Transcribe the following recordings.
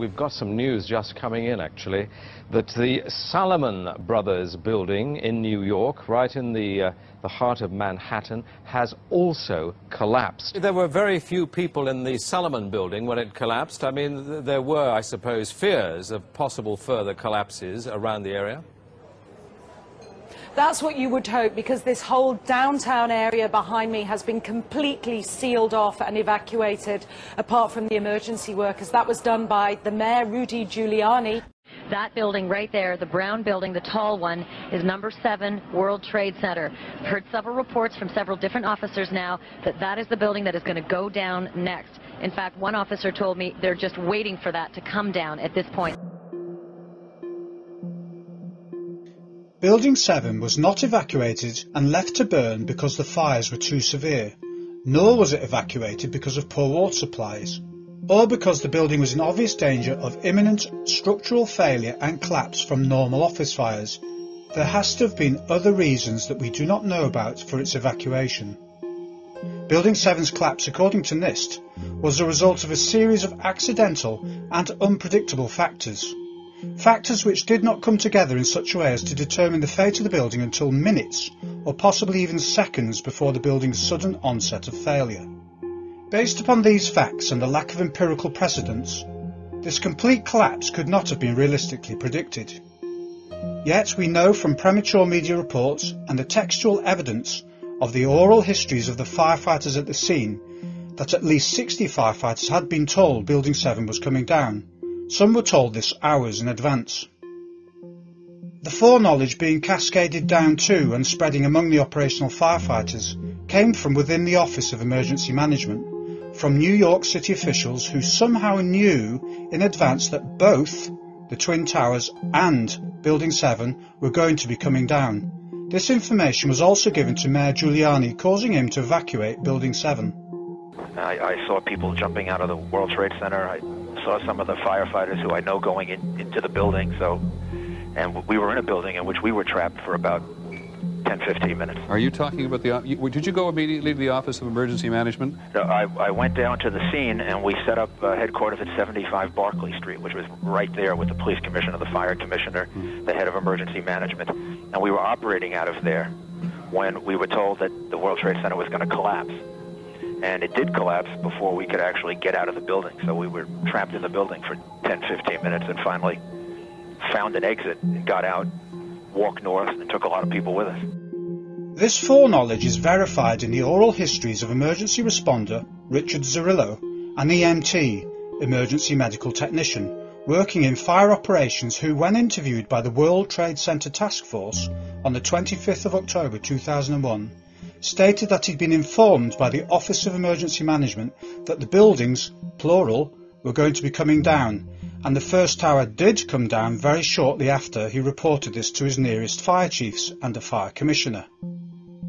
We've got some news just coming in, actually, that the Salomon Brothers building in New York, right in the heart of Manhattan, has also collapsed. There were very few people in the Salomon building when it collapsed. I mean, there were, I suppose, fears of possible further collapses around the area. That's what you would hope, because this whole downtown area behind me has been completely sealed off and evacuated, apart from the emergency workers. That was done by the mayor, Rudy Giuliani. That building right there, the brown building, the tall one, is number 7 World Trade Center. I've heard several reports from several different officers now that that is the building that is going to go down next. In fact, one officer told me they're just waiting for that to come down at this point. Building 7 was not evacuated and left to burn because the fires were too severe, nor was it evacuated because of poor water supplies, or because the building was in obvious danger of imminent structural failure and collapse from normal office fires. There has to have been other reasons that we do not know about for its evacuation. Building 7's collapse, according to NIST, was the result of a series of accidental and unpredictable factors. Factors which did not come together in such a way as to determine the fate of the building until minutes, or possibly even seconds, before the building's sudden onset of failure. Based upon these facts and the lack of empirical precedents, this complete collapse could not have been realistically predicted. Yet we know from premature media reports and the textual evidence of the oral histories of the firefighters at the scene that at least 60 firefighters had been told Building 7 was coming down. Some were told this hours in advance. The foreknowledge being cascaded down to and spreading among the operational firefighters came from within the Office of Emergency Management, from New York City officials who somehow knew in advance that both the Twin Towers and Building 7 were going to be coming down. This information was also given to Mayor Giuliani, causing him to evacuate Building 7. I saw people jumping out of the World Trade Center. I saw some of the firefighters who I know going into the building, and we were in a building in which we were trapped for about 10-15 minutes. Are you talking about did you go immediately to the Office of Emergency Management? No, I went down to the scene, and we set up headquarters at 75 Barclay Street, which was right there with the police commissioner, the fire commissioner, the head of emergency management, and we were operating out of there when we were told that the World Trade Center was going to collapse. And it did collapse before we could actually get out of the building, so we were trapped in the building for 10-15 minutes and finally found an exit and got out, walked north, and took a lot of people with us. This foreknowledge is verified in the oral histories of emergency responder Richard Zarillo, an EMT, emergency medical technician, working in fire operations, who, when interviewed by the World Trade Center Task Force on the 25th of October 2001, stated that he'd been informed by the Office of Emergency Management that the buildings, plural, were going to be coming down, and the first tower did come down very shortly after he reported this to his nearest fire chiefs and a fire commissioner.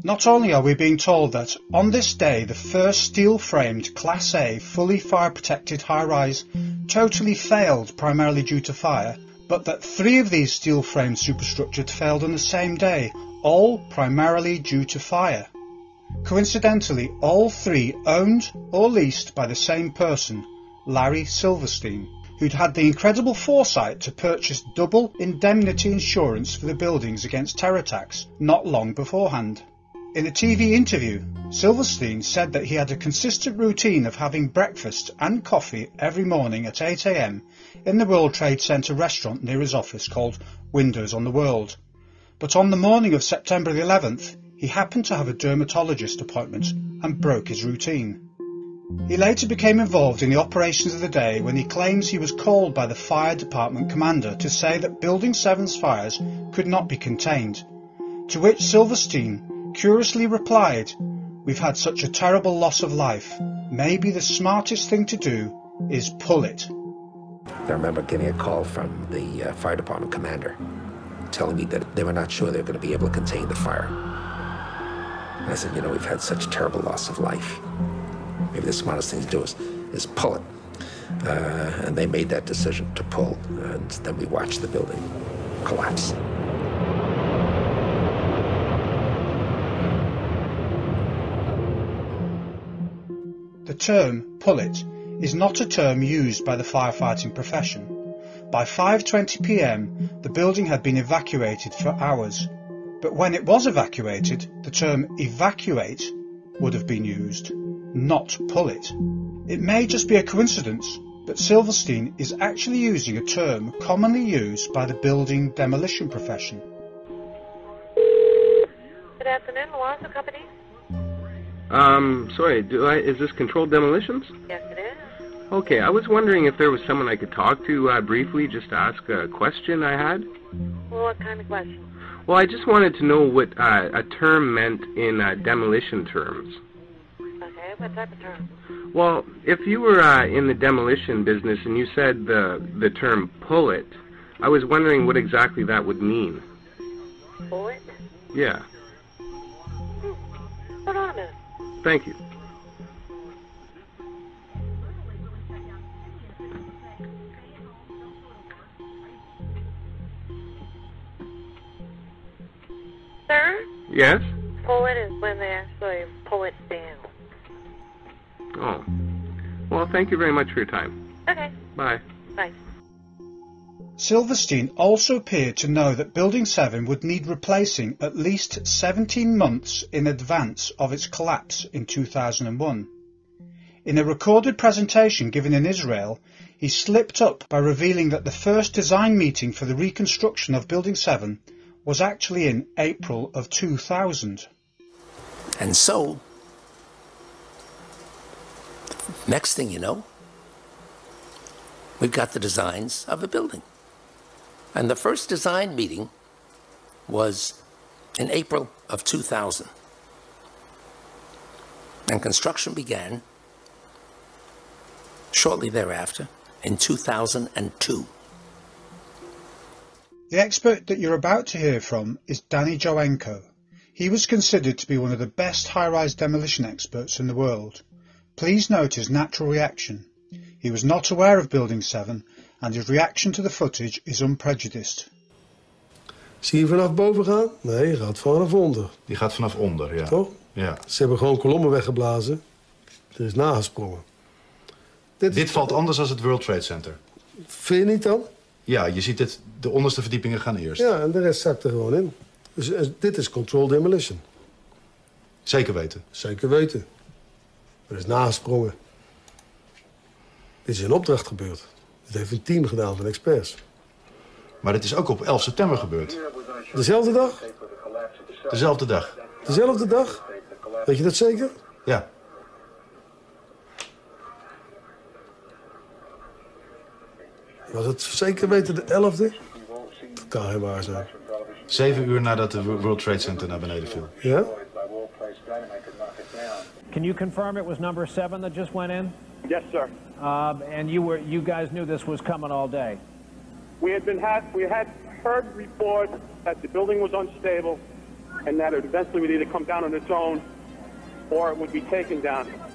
Not only are we being told that on this day the first steel-framed Class A fully fire-protected high-rise totally failed primarily due to fire, but that 3 of these steel-framed superstructures failed on the same day, all primarily due to fire. Coincidentally, all 3 owned or leased by the same person, Larry Silverstein, who'd had the incredible foresight to purchase double indemnity insurance for the buildings against terror attacks not long beforehand. In a TV interview, Silverstein said that he had a consistent routine of having breakfast and coffee every morning at 8 a.m. in the World Trade Center restaurant near his office called Windows on the World. But on the morning of September the 11th, he happened to have a dermatologist appointment and broke his routine. He later became involved in the operations of the day when he claims he was called by the fire department commander to say that Building 7's fires could not be contained, to which Silverstein curiously replied, "We've had such a terrible loss of life, maybe the smartest thing to do is pull it." I remember getting a call from the fire department commander telling me that they were not sure they were going to be able to contain the fire. And I said, you know, we've had such terrible loss of life. Maybe the smartest thing to do is pull it. And they made that decision to pull, and then we watched the building collapse. The term, pull it, is not a term used by the firefighting profession. By 5:20 p.m. the building had been evacuated for hours, but when it was evacuated, the term evacuate would have been used, not pull it. It may just be a coincidence, but Silverstein is actually using a term commonly used by the building demolition profession. Good afternoon, Lawson Company. Sorry, is this controlled demolitions? Yes, it is. Okay, I was wondering if there was someone I could talk to briefly, just to ask a question I had. Well, what kind of question? Well, I just wanted to know what a term meant in demolition terms. Okay, what type of term? Well, if you were in the demolition business and you said the term pull it, I was wondering what exactly that would mean. Pull it? Yeah. Hold on a minute. Thank you. Sir? Yes? Pull it is when they actually pull it down. Oh. Well, thank you very much for your time. Okay. Bye. Bye. Silverstein also appeared to know that Building 7 would need replacing at least 17 months in advance of its collapse in 2001. In a recorded presentation given in Israel, he slipped up by revealing that the first design meeting for the reconstruction of Building 7 was actually in April of 2000. And so, next thing you know, we've got the designs of the building. And the first design meeting was in April of 2000. And construction began shortly thereafter in 2002. The expert that you're about to hear from is Danny Joenko. He was considered to be one of the best high-rise demolition experts in the world. Please note his natural reaction. He was not aware of Building 7 and his reaction to the footage is unprejudiced. Zie je vanaf boven gaan? Nee, je gaat vanaf onder. Die gaat vanaf onder, ja. Toch? Ja. Ze hebben gewoon kolommen weggeblazen. Er is nagesprongen. Dit valt anders dan het World Trade Center. Vind je niet dan? Ja, je ziet het. De onderste verdiepingen gaan eerst. Ja, en de rest zakt er gewoon in. Dus dit is controlled demolition. Zeker weten? Zeker weten. Er is nagesprongen. Dit is in opdracht gebeurd. Dit heeft een team gedaan van experts. Maar dit is ook op 11 september gebeurd. Dezelfde dag? Dezelfde dag. Dezelfde dag? Weet je dat zeker? Ja. Was het zeker weten de 11e? Dat kan heel waar zijn. 7 uur nadat de World Trade Center naar beneden viel. Ja? Can you confirm it was number 7 that just went in? Yes, sir. And you guys knew this was coming all day. We had heard reports that the building was unstable, and that it eventually would either come down on its own, or it would be taken down.